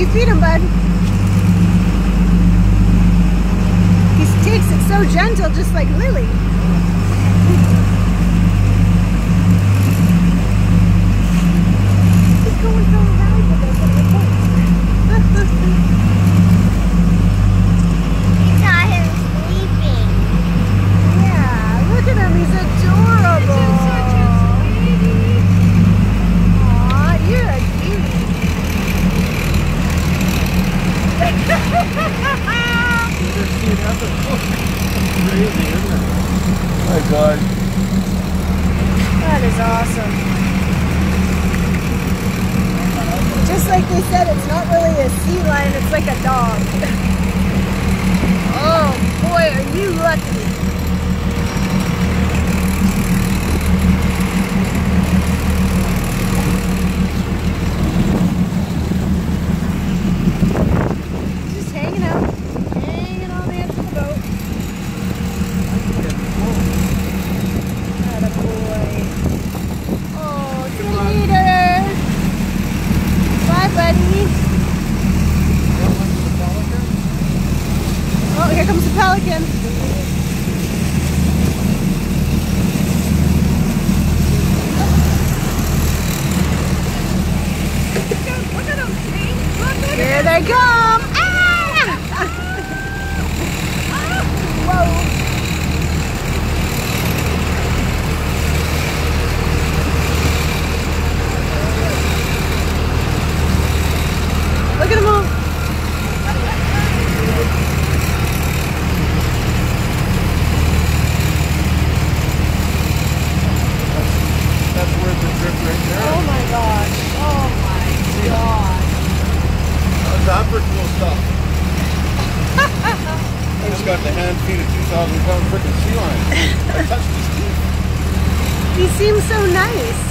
You feed him, bud. He takes it so gentle, just like Lily. He's going so around with us at the point. You saw him sleeping. Yeah, look at him. He's adorable. Oh my God. That is awesome. Just like they said, it's not really a sea lion, it's like a dog. Oh boy, are you lucky. Oh, here comes the pelican. Look at them, see? Look at here they come. Ah! Whoa. Look at them all. That's worth the trip right there. Oh my gosh. Oh my God. That's upper cool stuff. I just got the hand feed a 2,000 pound freaking sea lion. I touched his teeth. He seems so nice.